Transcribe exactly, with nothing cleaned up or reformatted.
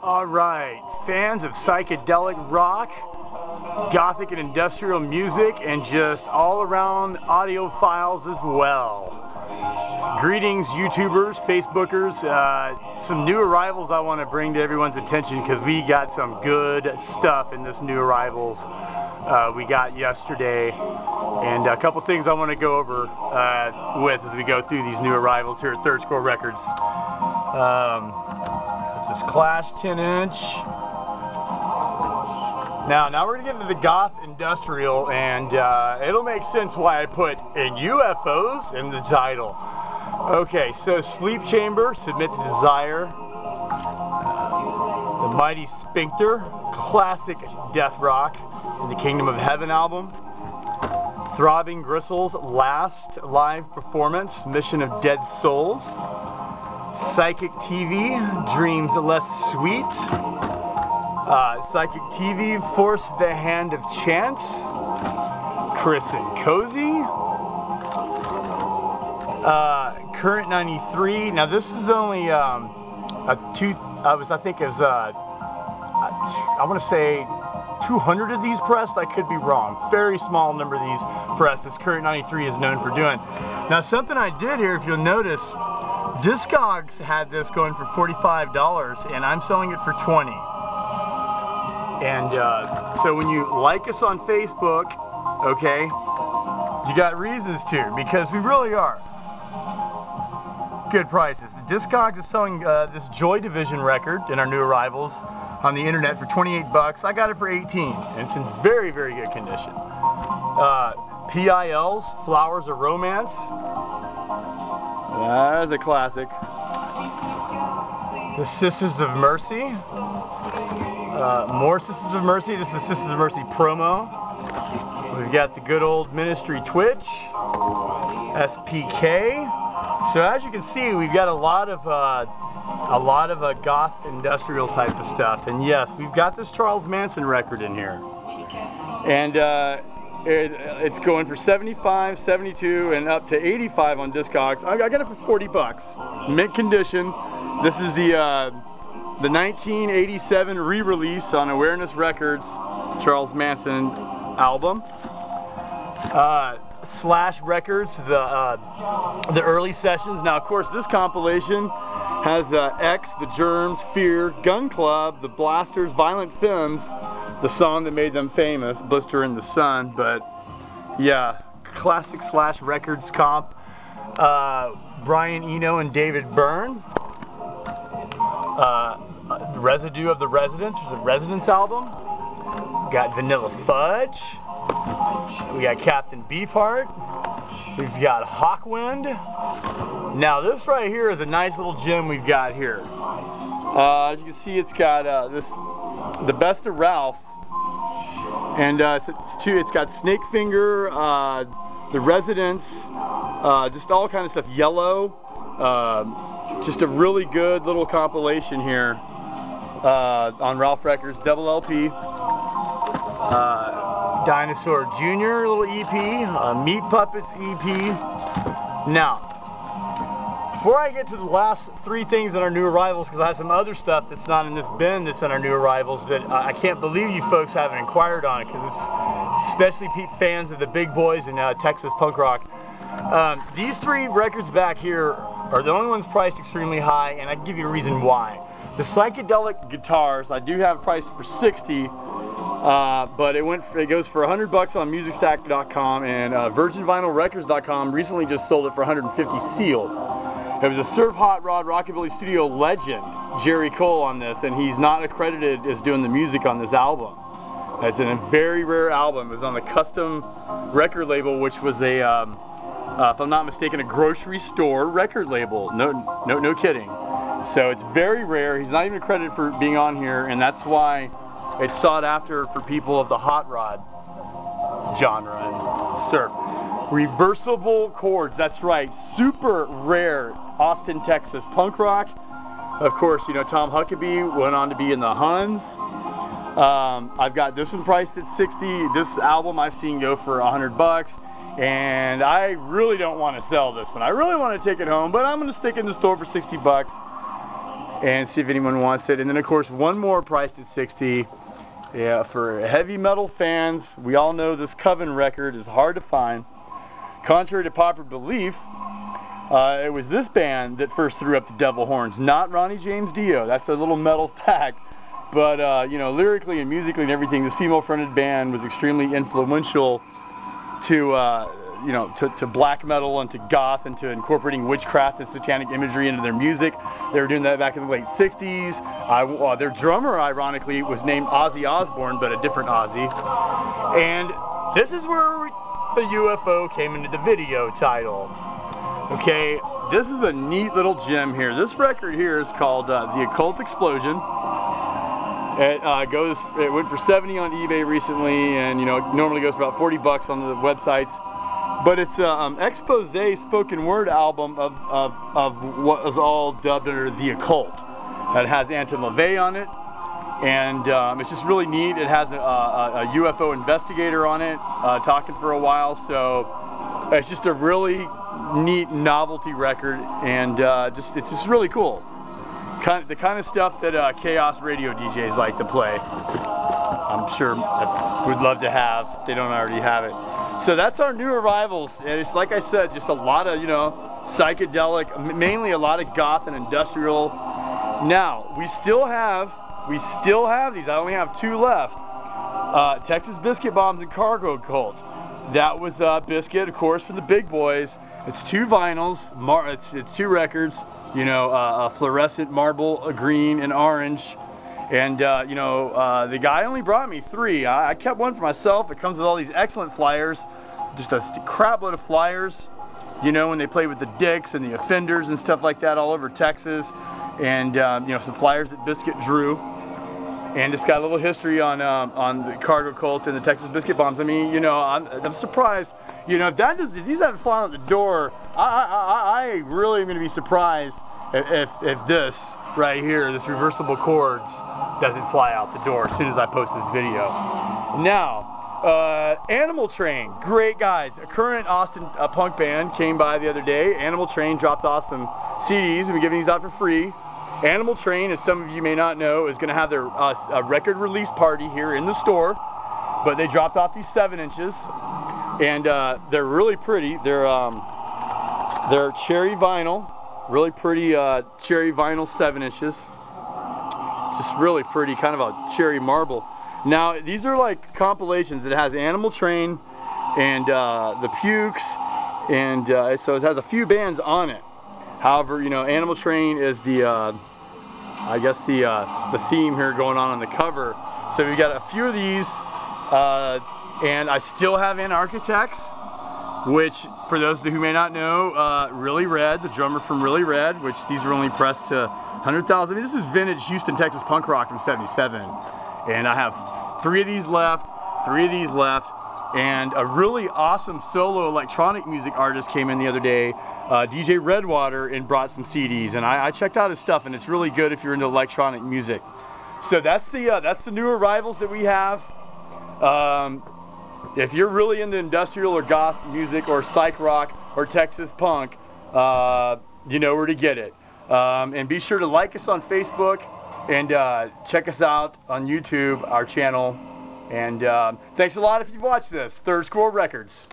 All right, fans of psychedelic rock, gothic and industrial music, and just all-around audiophiles as well. Greetings, YouTubers, Facebookers, uh, some new arrivals I want to bring to everyone's attention because we got some good stuff in this new arrivals uh, we got yesterday, and a couple things I want to go over uh, with as we go through these new arrivals here at Third Squirrel Records. Um, this Clash ten inch. Now, now we're going to get into the goth industrial, and uh, it'll make sense why I put in U F Os in the title. Okay, so Sleep Chamber, Submit to Desire, The Mighty Sphincter, classic death rock, in the Kingdom of Heaven album, Throbbing Gristles, last live performance, Mission of Dead Souls, Psychic T V, Dreams Less Sweet, Uh, Psychic T V, Force the Hand of Chance, Chris and Cozy, uh, Current ninety-three. Now this is only um, a two. I was, I think, is uh, I want to say two hundred of these pressed. I could be wrong. Very small number of these pressed. This Current ninety-three is known for doing. Now something I did here, if you'll notice, Discogs had this going for forty-five dollars, and I'm selling it for twenty dollars. And uh, so when you like us on Facebook, okay, you got reasons to, because we really are good prices. The Discogs is selling uh, this Joy Division record in our new arrivals on the internet for twenty-eight bucks. I got it for eighteen, and it's in very, very good condition. Uh, P I L's Flowers of Romance. That's a classic. The Sisters of Mercy. Uh, more Sisters of Mercy. This is Sisters of Mercy promo. We've got the good old Ministry Twitch, S P K. So as you can see, we've got a lot of uh, a lot of uh, goth industrial type of stuff. And yes, we've got this Charles Manson record in here, and uh, it, it's going for seventy-five, seventy-two, and up to eighty-five on Discogs. I got it for forty bucks, mint condition. This is the. Uh, The nineteen eighty-seven re-release on Awareness Records, Charles Manson album. Uh, Slash Records, the uh, the early sessions. Now, of course, this compilation has uh, X, The Germs, Fear, Gun Club, The Blasters, Violent Femmes, the song that made them famous, Blister in the Sun. But yeah, classic Slash Records comp. Uh, Brian Eno and David Byrne. Uh, Residue of the Residents, there's a Residents album. We got Vanilla Fudge. We got Captain Beefheart. We've got Hawkwind. Now this right here is a nice little gem we've got here. Uh, as you can see, it's got uh, this, the best of Ralph, and uh, it's, it's, two, it's got Snakefinger, uh, the Residents, uh, just all kind of stuff. Yellow. Uh, Just a really good little compilation here uh, on Ralph Records, double L P, uh, Dinosaur Junior little E P, uh, Meat Puppets E P. Now, before I get to the last three things in our new arrivals, because I have some other stuff that's not in this bin that's in our new arrivals that uh, I can't believe you folks haven't inquired on, because it's especially fans of the big boys in uh, Texas punk rock. Um, these three records back here are the only ones priced extremely high, and I can give you a reason why. The psychedelic guitars I do have priced for sixty, uh, but it went for, it goes for one hundred bucks on music stack dot com, and uh, virgin vinyl records dot com recently just sold it for one hundred fifty sealed. It was a surf hot rod rockabilly studio legend, Jerry Cole, on this, and he's not accredited as doing the music on this album. It's a very rare album. It was on the custom record label, which was a um, Uh, if I'm not mistaken, a grocery store record label. No, no, no kidding. So it's very rare. He's not even credited for being on here, and that's why it's sought after for people of the hot rod genre and surf. Reversible chords. That's right. Super rare. Austin, Texas punk rock. Of course, you know, Tom Huckabee went on to be in the Huns. Um, I've got this one priced at sixty. This album I've seen go for a hundred bucks. And I really don't want to sell this one. I really want to take it home, but I'm going to stick it in the store for sixty bucks. and see if anyone wants it. And then of course one more priced at sixty dollars. Yeah, for heavy metal fans, we all know this Coven record is hard to find. Contrary to popular belief, uh, it was this band that first threw up the devil horns, not Ronnie James Dio. That's a little metal fact. But, uh, you know, lyrically and musically and everything, this female-fronted band was extremely influential to, uh, you know, to, to black metal and to goth and to incorporating witchcraft and satanic imagery into their music. They were doing that back in the late sixties. I, uh, their drummer, ironically, was named Ozzy Osbourne, but a different Ozzy. And this is where the U F O came into the video title. Okay, this is a neat little gem here. This record here is called uh, The Occult Explosion. It uh, goes. It went for seventy on eBay recently, and you know, it normally goes for about forty bucks on the websites. But it's uh, um, expose spoken word album of, of of what was all dubbed under the occult. It has Anton LaVey on it, and um, it's just really neat. It has a, a, a U F O investigator on it uh, talking for a while, so it's just a really neat novelty record, and uh, just it's just really cool. Kind of, the kind of stuff that uh, chaos radio D Js like to play. I'm sure I would love to have if they don't already have it. So that's our new arrivals, and it's like I said, just a lot of, you know, psychedelic, mainly a lot of goth and industrial. Now we still have, we still have these. I only have two left. Uh, Texas Biscuit Bombs and Cargo Cults. That was uh, Biscuit, of course, for the big boys. It's two vinyls, mar it's, it's two records, you know, uh, a fluorescent marble, a green, and orange. And, uh, you know, uh, the guy only brought me three. I, I kept one for myself. It comes with all these excellent flyers, just a crap load of flyers, you know, when they play with the Dicks and the Offenders and stuff like that all over Texas. And, um, you know, some flyers that Biscuit drew. And it's got a little history on, um, on the Cargo Cult and the Texas Biscuit Bombs. I mean, you know, I'm, I'm surprised. You know, if, that does, if these haven't flown out the door, I, I, I really am going to be surprised if, if, if this right here, this reversible chords, doesn't fly out the door as soon as I post this video. Now, uh, Animal Train, great guys. A current Austin uh, punk band came by the other day. Animal Train dropped off some C Ds. We've been giving these out for free. Animal Train, as some of you may not know, is going to have their uh, a record release party here in the store. But they dropped off these seven inches. And uh, they're really pretty. They're um, they're cherry vinyl, really pretty uh, cherry vinyl seven inches. Just really pretty, kind of a cherry marble. Now these are like compilations. It has Animal Train and uh, the Pukes, and uh, it, so it has a few bands on it. However, you know, Animal Train is the uh, I guess the uh, the theme here going on on the cover. So we've got a few of these. Uh, And I still have In Architects, which, for those who may not know, uh, Really Red, the drummer from Really Red, which these were only pressed to one hundred thousand. I mean, this is vintage Houston, Texas punk rock from seventy-seven. And I have three of these left, three of these left, and a really awesome solo electronic music artist came in the other day, uh, D J Redwater, and brought some C Ds. And I, I checked out his stuff, and it's really good if you're into electronic music. So that's the, uh, that's the new arrivals that we have. Um, If you're really into industrial or goth music or psych rock or Texas punk, uh, you know where to get it. Um, and be sure to like us on Facebook and uh, check us out on YouTube, our channel. And uh, thanks a lot if you've watched this. Third Squirrel Records.